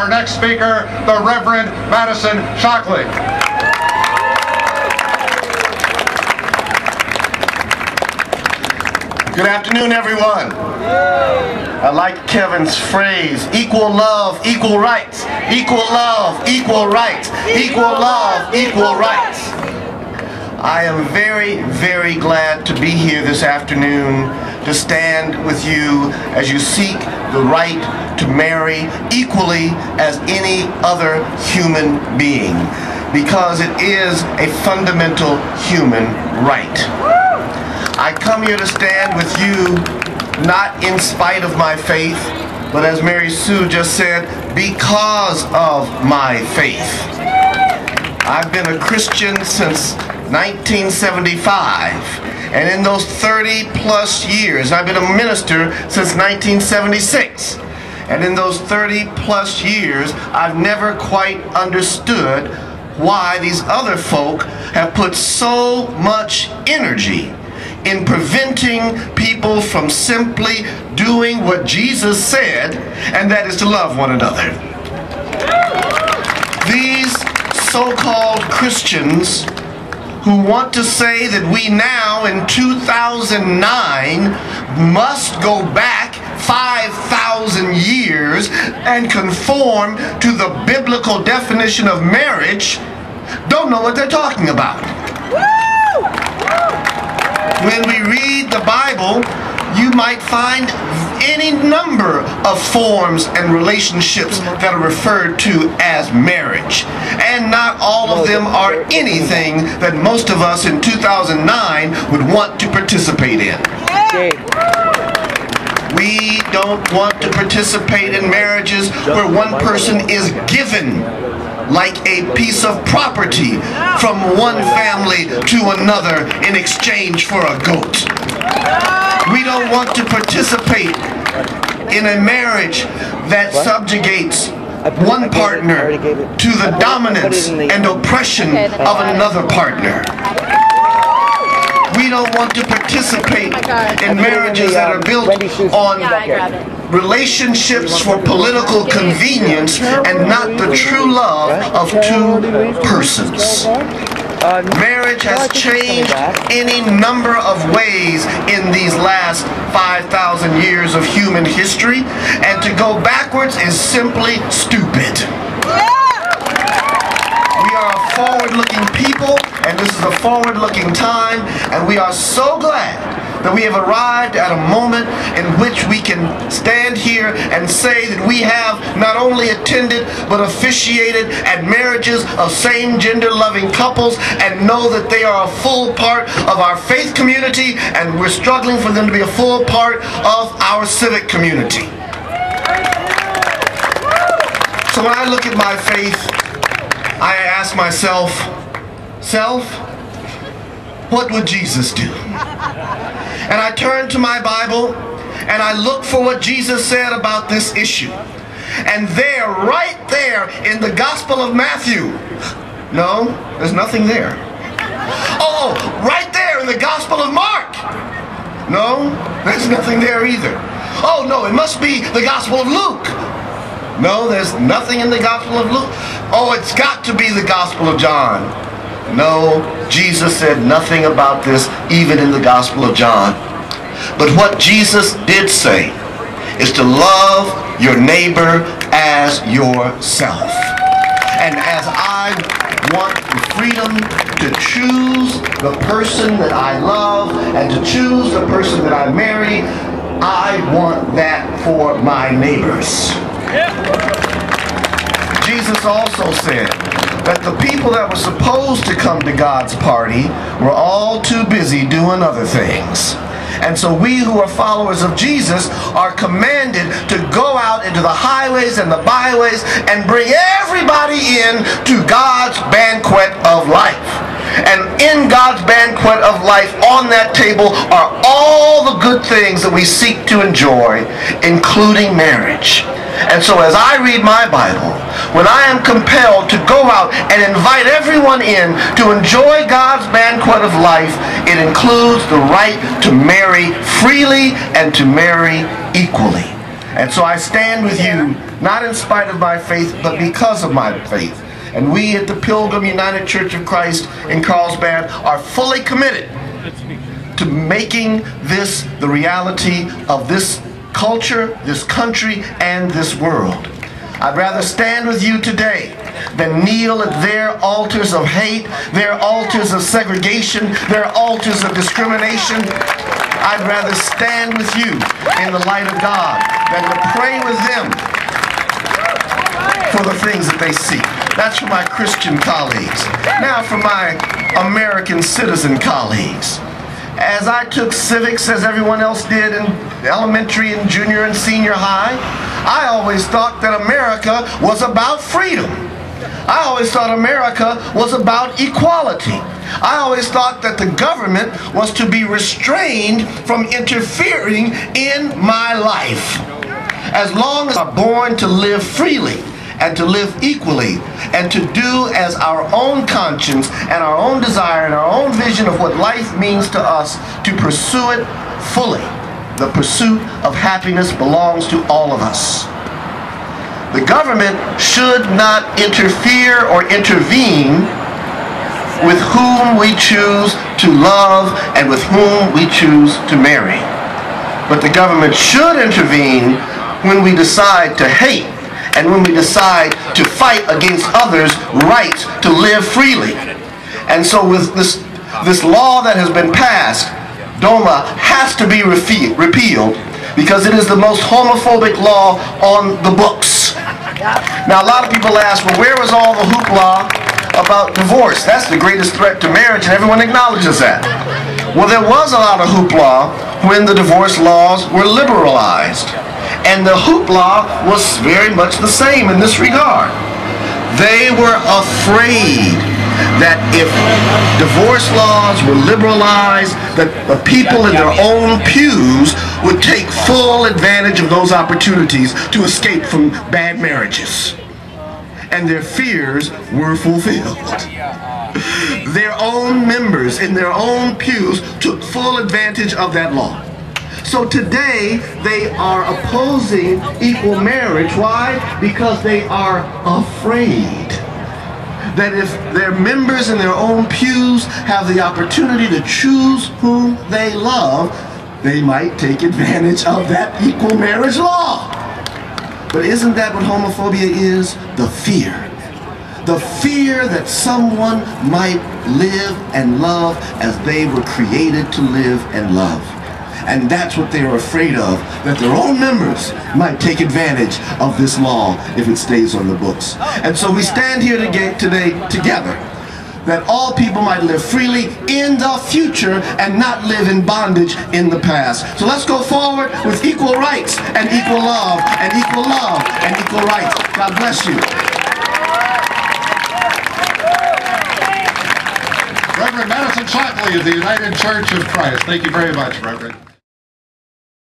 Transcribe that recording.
our next speaker, the Reverend Madison Shockley. Good afternoon, everyone. I like Kevin's phrase, equal love, equal rights. Equal love, equal rights. Equal love, equal rights. I am very, very glad to be here this afternoon to stand with you as you seek the right to marry equally as any other human being, because it is a fundamental human right. I come here to stand with you not in spite of my faith, but as Mary Sue just said, because of my faith. I've been a Christian since 1975, and in those 30+ years, I've been a minister since 1976, and in those 30+ years, I've never quite understood why these other folk have put so much energy in preventing people from simply doing what Jesus said, and that is to love one another. These so-called Christians who want to say that we now in 2009 must go back 5,000 years and conform to the biblical definition of marriage don't know what they're talking about. Woo! When we read the Bible, you might find any number of forms and relationships that are referred to as marriage. And not all of them are anything that most of us in 2009 would want to participate in. We don't want to participate in marriages where one person is given like a piece of property from one family to another in exchange for a goat. We don't want to participate in a marriage that subjugates one partner to the dominance and oppression of another partner. We don't want to participate in marriages that are built on relationships for political convenience and not the true love of two persons. Marriage has changed any number of ways in these last 5,000 years of human history, and to go backwards is simply stupid. We are a forward-looking people, and this is a forward-looking time, and we are so glad that we have arrived at a moment in which we can stand here and say that we have not only attended but officiated at marriages of same-gender loving couples and know that they are a full part of our faith community, and we're struggling for them to be a full part of our civic community. So when I look at my faith, I ask myself, self, what would Jesus do? And I turn to my Bible and I look for what Jesus said about this issue. And there, right there in the Gospel of Matthew, no, there's nothing there. Oh, right there in the Gospel of Mark, no, there's nothing there either. Oh no, it must be the Gospel of Luke. No, there's nothing in the Gospel of Luke. Oh, it's got to be the Gospel of John. No, Jesus said nothing about this even in the Gospel of John. But what Jesus did say is to love your neighbor as yourself. And as I want the freedom to choose the person that I love and to choose the person that I marry, I want that for my neighbors. Jesus also said that the people that were supposed to come to God's party were all too busy doing other things. And so we who are followers of Jesus are commanded to go out into the highways and the byways and bring everybody in to God's banquet of life. And in God's banquet of life, on that table are all the good things that we seek to enjoy, including marriage. And so as I read my Bible, when I am compelled to go out and invite everyone in to enjoy God's banquet of life, it includes the right to marry freely and to marry equally. And so I stand with you not in spite of my faith, but because of my faith. And we at the Pilgrim United Church of Christ in Carlsbad are fully committed to making this the reality of this culture, this country, and this world. I'd rather stand with you today than kneel at their altars of hate, their altars of segregation, their altars of discrimination. I'd rather stand with you in the light of God than to pray with them for the things that they seek. That's for my Christian colleagues. Now for my American citizen colleagues. As I took civics, as everyone else did in elementary and junior and senior high, I always thought that America was about freedom. I always thought America was about equality. I always thought that the government was to be restrained from interfering in my life. As long as I'm born to live freely and to live equally and to do as our own conscience and our own desire and our own vision of what life means to us, to pursue it fully. The pursuit of happiness belongs to all of us. The government should not interfere or intervene with whom we choose to love and with whom we choose to marry. But the government should intervene when we decide to hate and when we decide to fight against others' rights to live freely. And so with this law that has been passed, DOMA has to be repealed because it is the most homophobic law on the books. Now a lot of people ask, well, where was all the hoopla about divorce? That's the greatest threat to marriage, and everyone acknowledges that. Well, there was a lot of hoopla when the divorce laws were liberalized. And the hoopla was very much the same in this regard. They were afraid that if divorce laws were liberalized, that the people in their own pews would take full advantage of those opportunities to escape from bad marriages. And their fears were fulfilled. Their own members in their own pews took full advantage of that law. So today, they are opposing equal marriage. Why? Because they are afraid that if their members in their own pews have the opportunity to choose whom they love, they might take advantage of that equal marriage law. But isn't that what homophobia is? The fear. The fear that someone might live and love as they were created to live and love. And that's what they are afraid of, that their own members might take advantage of this law if it stays on the books. And so we stand here today together, that all people might live freely in the future and not live in bondage in the past. So let's go forward with equal rights and equal love and equal love and equal rights. God bless you. Reverend Madison Shockley of the United Church of Christ. Thank you very much, Reverend.